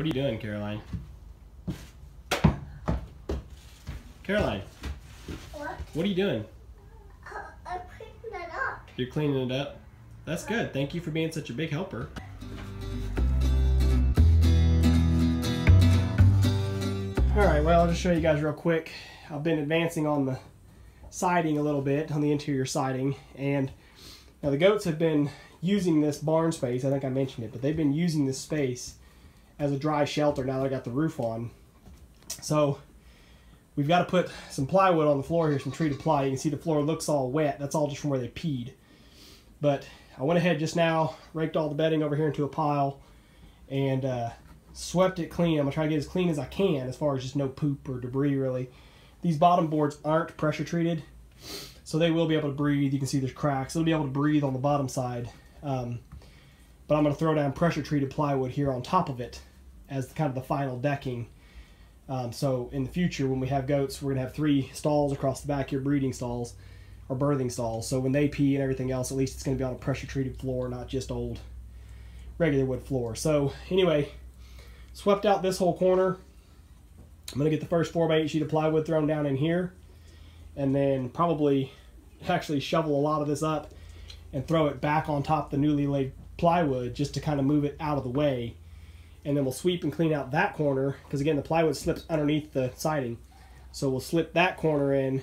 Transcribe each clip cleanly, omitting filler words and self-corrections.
What are you doing, Caroline? Caroline. What? What are you doing? I'm cleaning it up. You're cleaning it up? That's good. Thank you for being such a big helper. Alright, well, I'll just show you guys real quick. I've been advancing on the siding a little bit, on the interior siding, and now the goats have been using this barn space, I think I mentioned it, but they've been using this space as a dry shelter now that I got the roof on. So we've got to put some plywood on the floor here, some treated ply. You can see the floor looks all wet. That's all just from where they peed. But I went ahead just now, raked all the bedding over here into a pile, and swept it clean. I'm going to try to get as clean as I can as far as just no poop or debris, really. These bottom boards aren't pressure treated, so they will be able to breathe. You can see there's cracks. They'll be able to breathe on the bottom side. But I'm going to throw down pressure treated plywood here on top of it as kind of the final decking. So in the future, when we have goats, we're going to have 3 stalls across the back here, breeding stalls or birthing stalls. So when they pee and everything else, at least it's going to be on a pressure treated floor, not just old regular wood floor. So anyway, swept out this whole corner. I'm going to get the first 4x8 sheet of plywood thrown down in here, and then probably actually shovel a lot of this up and throw it back on top the newly laid plywood just to kind of move it out of the way. And then we'll sweep and clean out that corner, because again the plywood slips underneath the siding. So we'll slip that corner in,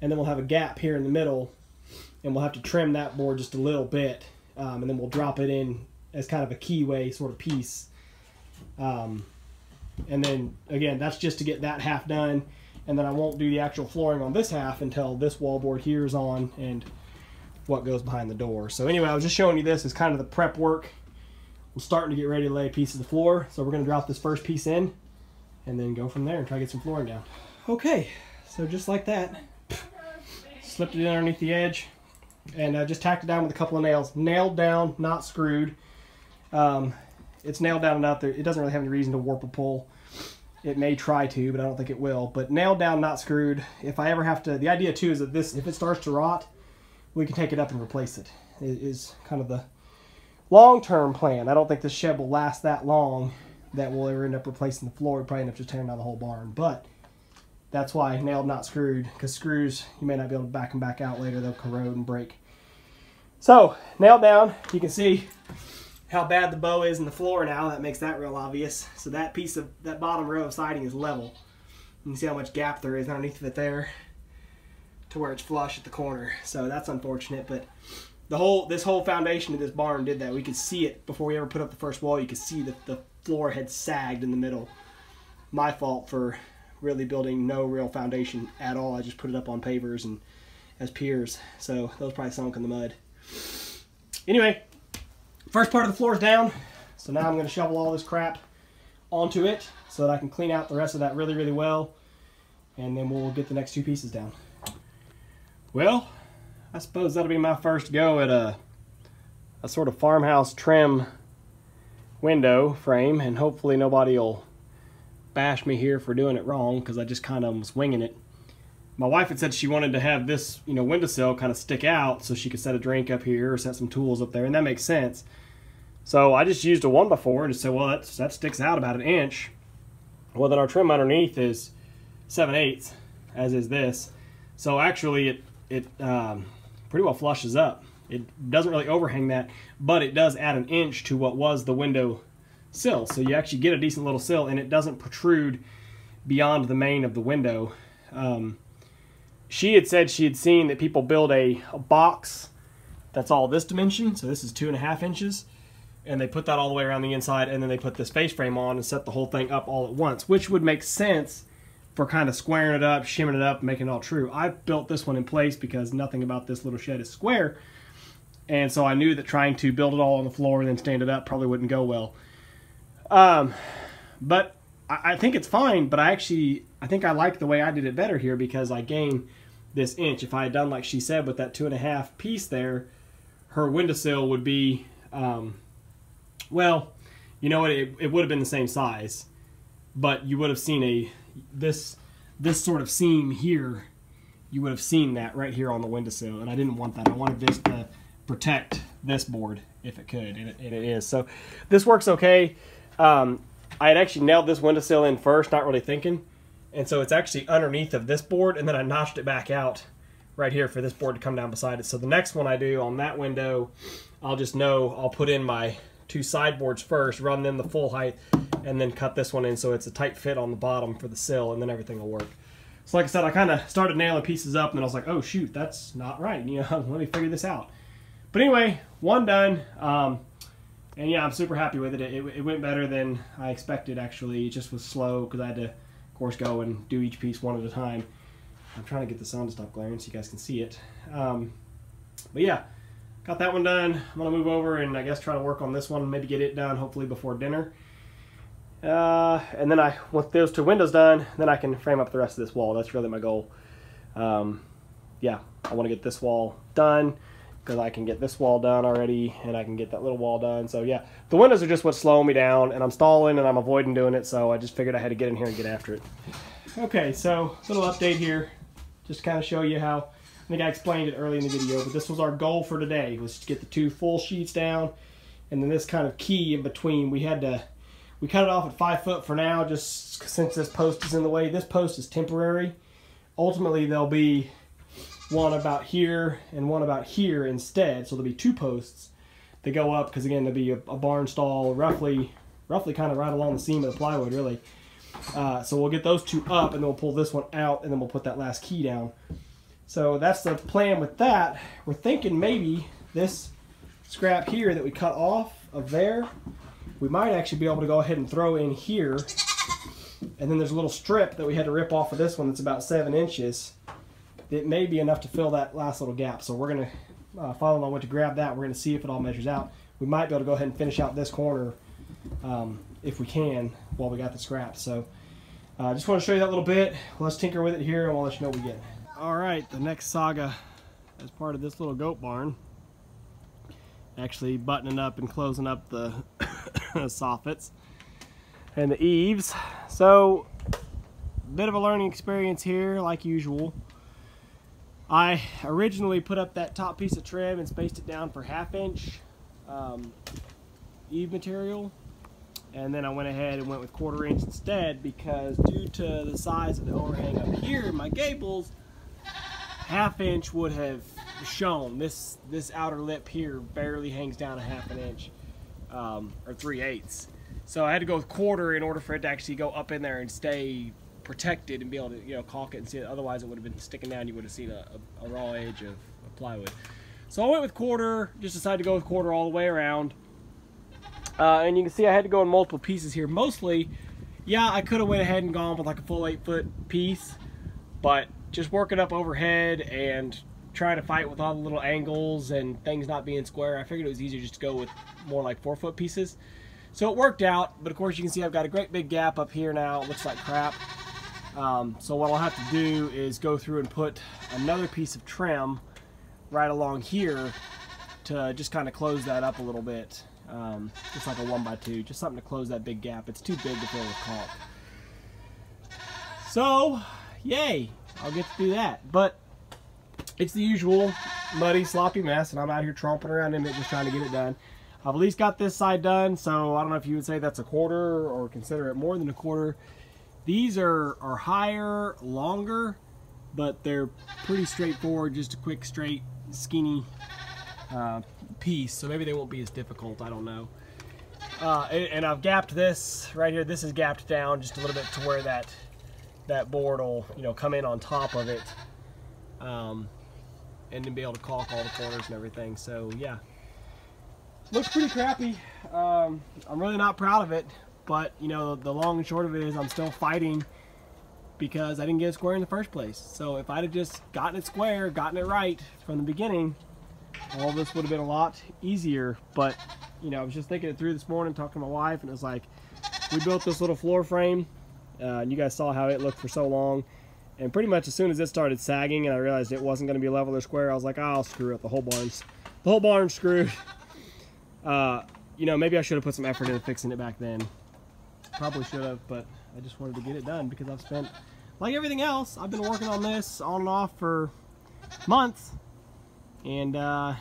and then we'll have a gap here in the middle, and we'll have to trim that board just a little bit, and then we'll drop it in as kind of a keyway sort of piece. And then again, that's just to get that half done. And then I won't do the actual flooring on this half until this wallboard here is on and what goes behind the door. So anyway, I was just showing you this as kind of the prep work. We're starting to get ready to lay a piece of the floor. So we're going to drop this first piece in and then go from there and try to get some flooring down. Okay, so just like that, slipped it in underneath the edge, and I just tacked it down with a couple of nails. Nailed down, not screwed. It's nailed down enough that it doesn't really have any reason to warp or pull. It may try to, but I don't think it will. But nailed down, not screwed. If I ever have to, the idea too is that this, if it starts to rot, we can take it up and replace it. It is kind of the long-term plan. I don't think this shed will last that long that we'll ever end up replacing the floor. We'll probably end up just tearing down the whole barn. But that's why nailed, not screwed, because screws, you may not be able to back them back out later. They'll corrode and break. So nailed down, you can see how bad the bow is in the floor now. That makes that real obvious. So that piece of, that bottom row of siding is level. You can see how much gap there is underneath of it there to where it's flush at the corner. So that's unfortunate, but this whole foundation of this barn did that. We could see it before we ever put up the first wall. You could see that the floor had sagged in the middle. My fault for really building no real foundation at all. I just put it up on pavers and as piers. So those probably sunk in the mud. Anyway, first part of the floor is down, so now I'm going to shovel all this crap onto it so that I can clean out the rest of that really, really well, and then we'll get the next 2 pieces down. Well, I suppose that'll be my first go at a sort of farmhouse trim window frame, and hopefully nobody will bash me here for doing it wrong, because I just kind of was winging it. My wife had said she wanted to have this, you know, windowsill kind of stick out so she could set a drink up here or set some tools up there, and that makes sense. So I just used a 1x4 and just said, well, that sticks out about 1 inch. Well, then our trim underneath is 7/8, as is this. So actually it pretty well flushes up. It doesn't really overhang that, but it does add 1 inch to what was the window sill. So you actually get a decent little sill, and it doesn't protrude beyond the main of the window. She had said she had seen that people build a box that's all this dimension, so this is 2.5 inches, and they put that all the way around the inside, and then they put this face frame on and set the whole thing up all at once, which would make sense for kind of squaring it up, shimming it up, making it all true. I built this one in place because nothing about this little shed is square, and so I knew that trying to build it all on the floor and then stand it up probably wouldn't go well. But I think it's fine, but I think I like the way I did it better here, because I gained this inch. If I had done like she said with that 2.5 piece there, her windowsill would be, well, you know what, it would have been the same size, but you would have seen this sort of seam here. You would have seen that right here on the windowsill, and I didn't want that. I wanted this to protect this board if it could, and it is. So this works okay. I had actually nailed this windowsill in first, not really thinking. And so it's actually underneath of this board, and then I notched it back out right here for this board to come down beside it. So the next one I do on that window, I'll just know I'll put in my two sideboards first, run them the full height, and then cut this one in so it's a tight fit on the bottom for the sill, and then everything will work. So like I said, I kind of started nailing pieces up, and then I was like, oh shoot, that's not right. You know, let me figure this out. But anyway, one done. And yeah, I'm super happy with it. It went better than I expected, actually. It just was slow because I had to, of course, go and do each piece one at a time. I'm trying to get the sun to stop glaring so you guys can see it. But yeah, got that one done. I'm going to move over and I guess try to work on this one, maybe get it done hopefully before dinner. And then once those two windows done, then I can frame up the rest of this wall. That's really my goal. Yeah, I want to get this wall done because I can get this wall done already and I can get that little wall done. So yeah, the windows are just what's slowing me down, and I'm stalling and I'm avoiding doing it, so I just figured I had to get in here and get after it. Okay, so little update here, just to kind of show you how, I think I explained it early in the video, but this was our goal for today, was to get the two full sheets down, and then this kind of key in between. We cut it off at 5 foot for now, just since this post is in the way. This post is temporary. Ultimately, there'll be one about here and one about here instead. So there'll be two posts that go up, because again, there'll be a barn stall roughly kind of right along the seam of the plywood, really. So we'll get those two up, and then we'll pull this one out, and then we'll put that last key down. So that's the plan with that. We're thinking maybe this scrap here that we cut off of there, we might actually be able to go ahead and throw in here. And then there's a little strip that we had to rip off of this one that's about 7 inches. It may be enough to fill that last little gap. So we're gonna follow along what to grab that. We're gonna see if it all measures out. We might be able to go ahead and finish out this corner if we can while we got the scrap. So I just wanna show you that little bit. Let's tinker with it here and we'll let you know what we get. All right, the next saga as part of this little goat barn, actually buttoning up and closing up the soffits and the eaves. So bit of a learning experience here, like usual. I originally put up that top piece of trim and spaced it down for 1/2 inch eave material, and then I went ahead and went with 1/4 inch instead, because due to the size of the overhang up here in my gables, 1/2 inch would have shown. This outer lip here barely hangs down 1/2 inch. Or 3/8. So I had to go with 1/4 in order for it to actually go up in there and stay protected and be able to, you know, caulk it and see it. Otherwise it would have been sticking down. You would have seen a raw edge of plywood. So I went with 1/4, just decided to go with 1/4 all the way around. And you can see I had to go in multiple pieces here. Mostly, yeah, I could have went ahead and gone with like a full 8 foot piece, but just working up overhead and trying to fight with all the little angles and things not being square, I figured it was easier just to go with more like 4 foot pieces. So it worked out, but of course you can see I've got a great big gap up here now. It looks like crap. So what I'll have to do is go through and put another piece of trim right along here to just kind of close that up a little bit. Just like a 1x2, just something to close that big gap. It's too big to fill with caulk. So, yay, I'll get to do that. But it's the usual muddy, sloppy mess, and I'm out here tromping around in it just trying to get it done. I've at least got this side done, so I don't know if you would say that's 1/4 or consider it more than 1/4. These are higher, longer, but they're pretty straightforward, just a quick, straight, skinny piece, so maybe they won't be as difficult, I don't know. And I've gapped this right here. This is gapped down just a little bit to where that board will, you know, come in on top of it. And then be able to caulk all the corners and everything. So yeah, looks pretty crappy. I'm really not proud of it, but you know, the long and short of it is I'm still fighting because I didn't get it square in the first place. So if I'd have just gotten it square, gotten it right from the beginning, all this would have been a lot easier. But you know, I was just thinking it through this morning, talking to my wife, and it was like, we built this little floor frame, and you guys saw how it looked for so long. And pretty much as soon as it started sagging and I realized it wasn't going to be level or square, I was like, oh, screw it. The whole barn's screwed. You know, maybe I should have put some effort into fixing it back then. Probably should have, but I just wanted to get it done because I've spent, like everything else, I've been working on this on and off for months. And,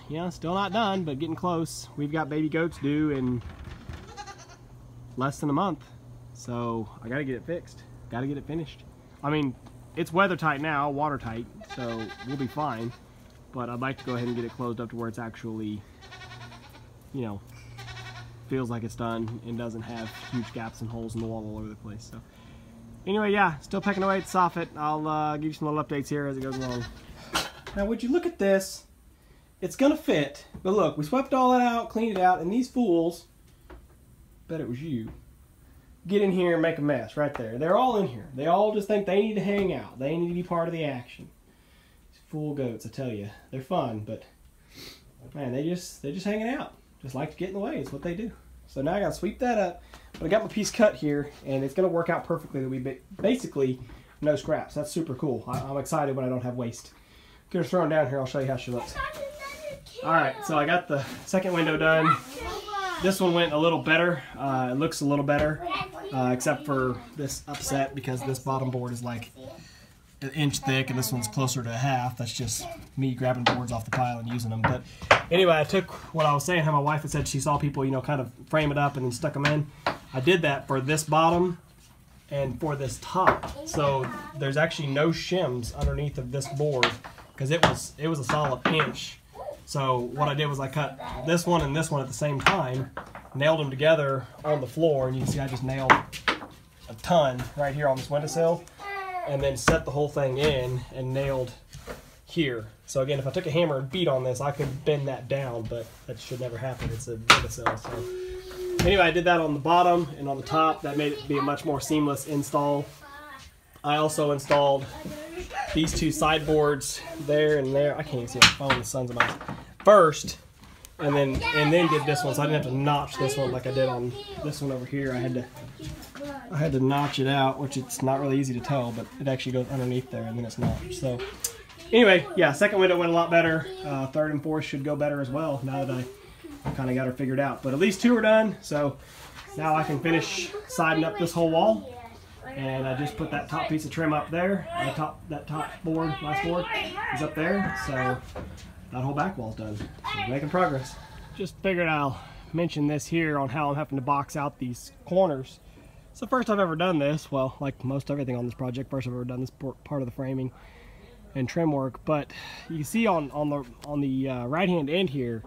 you know, still not done, but getting close. We've got baby goats due in less than a month. So I gotta get it fixed, gotta get it finished. I mean, it's weather tight now, watertight, so we'll be fine, but I'd like to go ahead and get it closed up to where it's actually, you know, feels like it's done and doesn't have huge gaps and holes in the wall all over the place. So anyway, yeah, still pecking away at the soffit. I'll give you some little updates here as it goes along. Now would you look at this, it's gonna fit, but look, we swept all that out, cleaned it out, and these fools, bet it was you, get in here and make a mess right there. They're all in here. They all just think they need to hang out. They need to be part of the action. These fool goats, I tell you, they're fun, but man, they're just hanging out. Just like to get in the way is what they do. So now I gotta sweep that up. But I got my piece cut here, and it's gonna work out perfectly that we basically no scraps. That's super cool. I'm excited when I don't have waste. Get her thrown down here. I'll show you how she looks. All right, so I got the second window done. This one went a little better. It looks a little better, except for this upset because this bottom board is like an inch thick and this one's closer to a half. That's just me grabbing boards off the pile and using them. But anyway, I took what I was saying, how my wife had said she saw people, you know, kind of frame it up and then stuck them in. I did that for this bottom and for this top. So there's actually no shims underneath of this board because it was a solid inch. So what I did was I cut this one at the same time, nailed them together on the floor, and you can see I just nailed a ton right here on this windowsill, and then set the whole thing in and nailed here. So again, if I took a hammer and beat on this, I could bend that down, but that should never happen. It's a windowsill. So anyway, I did that on the bottom and on the top. That made it be a much more seamless install. I also installed these two sideboards there and there. I can't even see my phone, the sun's in my eyes. First, and then did this one, so I didn't have to notch this one like I did on this one over here. I had to notch it out, which it's not really easy to tell, but it actually goes underneath there and then it's notched. So anyway, yeah, second window went a lot better. Third and fourth should go better as well now that I kind of got her figured out. But at least two are done, so now I can finish siding up this whole wall. And I just put that top piece of trim up there. That top last board is up there. So that whole back wall's done. So making progress. Just figured I'll mention this here on how I'm having to box out these corners. It's the first I've ever done this. Well, like most everything on this project, first I've ever done this part of the framing and trim work. But you can see on the right-hand end here,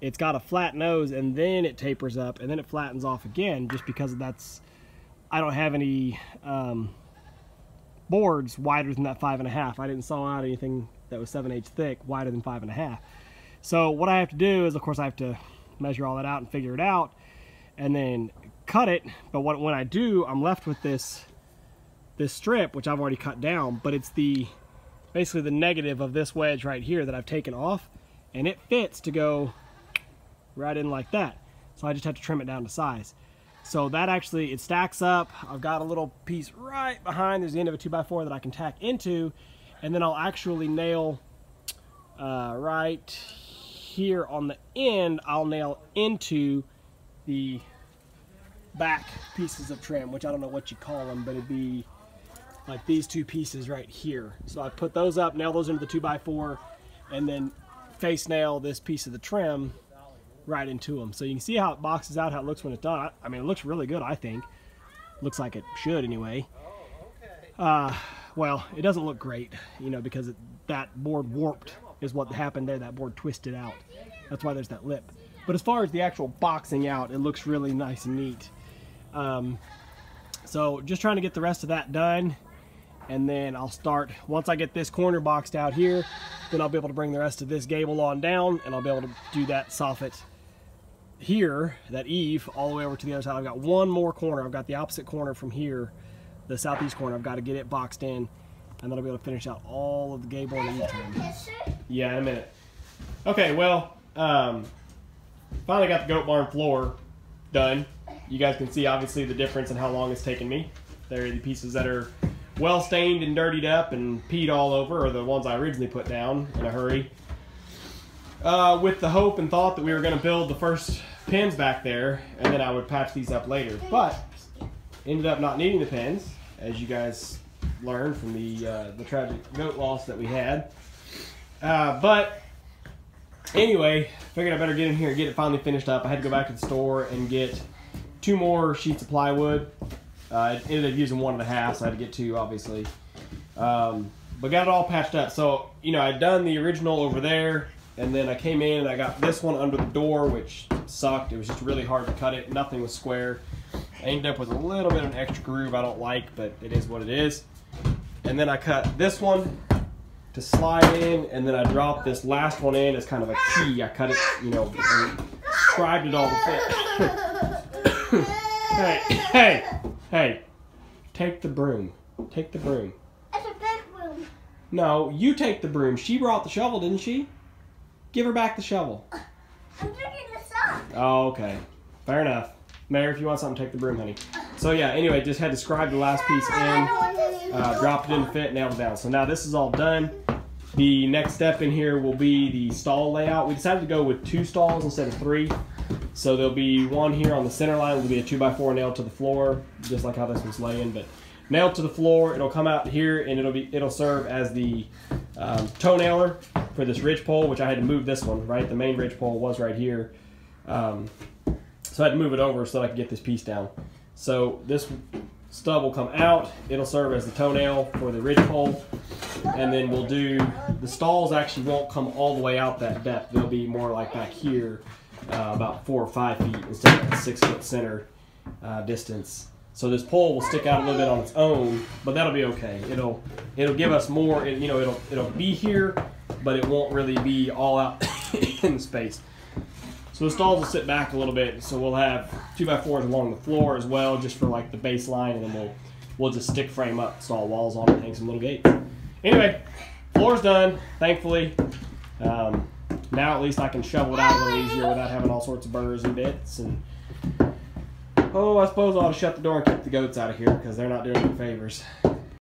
it's got a flat nose, and then it tapers up, and then it flattens off again, just because I don't have any boards wider than that 5.5. I didn't saw out anything that was 7/8 thick wider than 5.5. So what I have to do is, of course, I have to measure all that out and figure it out and then cut it. But when I do, I'm left with this strip, which I've already cut down, but it's basically the negative of this wedge right here that I've taken off, and it fits to go right in like that. So I just have to trim it down to size. So that actually, it stacks up. I've got a little piece right behind. There's the end of a 2x4 that I can tack into. And then I'll actually nail right here on the end, I'll nail into the back pieces of trim, which I don't know what you call them, but it'd be like these two pieces right here. So I put those up, nail those into the 2x4, and then face nail this piece of the trim right into them. So you can see how it boxes out, how it looks when it's done. I mean, it looks really good, I think. Looks like it should anyway. Well, it doesn't look great, you know, because that board warped is what happened there. That board twisted out. That's why there's that lip. But as far as the actual boxing out, it looks really nice and neat. So just trying to get the rest of that done. And then I'll start, once I get this corner boxed out here, then I'll be able to bring the rest of this gable on down, and I'll be able to do that soffit here, that eave, all the way over to the other side. I've got one more corner. I've got the opposite corner from here, the southeast corner. I've got to get it boxed in, and then I'll be able to finish out all of the gable and eave trim. Yeah, in a minute. Okay, well, finally got the goat barn floor done. You guys can see, obviously, the difference in how long it's taken me. There are the pieces that are well stained and dirtied up and peed all over are the ones I originally put down in a hurry. With the hope and thought that we were going to build the first pins back there, and then I would patch these up later. But ended up not needing the pins, as you guys learned from the tragic goat loss that we had. But anyway, figured I better get in here and get it finally finished up. I had to go back to the store and get two more sheets of plywood. I ended up using 1.5, so I had to get 2, obviously. But got it all patched up. So, you know, I'd done the original over there, and then I came in and I got this one under the door, which sucked. It was just really hard to cut it. Nothing was square. I ended up with a little bit of an extra groove I don't like, but it is what it is. And then I cut this one to slide in, and then I dropped this last one in as kind of a key. I cut it, you know, and scribed it all to fit. Hey, take the broom. Take the broom. It's a big broom. No, you take the broom. She brought the shovel, didn't she? Give her back the shovel. I'm picking this up. Oh, okay. Fair enough. Mayor, if you want something, take the broom, honey. So yeah, anyway, just had to scribe the last piece in, dropped it in, fit, nailed it down. So now this is all done. The next step in here will be the stall layout. We decided to go with 2 stalls instead of 3. So there'll be one here on the center line. It'll be a 2x4 nailed to the floor, just like how this one's laying, but nailed to the floor. It'll come out here and it'll serve as the toe nailer for this ridge pole, which I had to move this one, right? The main ridge pole was right here. So I had to move it over so that I could get this piece down. So this stub will come out. It'll serve as the toenail for the ridge pole. And then we'll do, the stalls actually won't come all the way out that depth. They'll be more like back here, about 4 or 5 feet instead of the 6 foot center distance. So this pole will stick out a little bit on its own, but that'll be okay. It'll give us more, you know, it'll be here, but it won't really be all out in space. So the stalls will sit back a little bit, so we'll have 2x4s along the floor as well, just for like the baseline, and then we'll just stick frame up, install walls on it, hang some little gates. Anyway, floor's done, thankfully. Now at least I can shovel it out a little easier without having all sorts of burrs and bits. And oh, I suppose I ought to shut the door and keep the goats out of here because they're not doing any favors.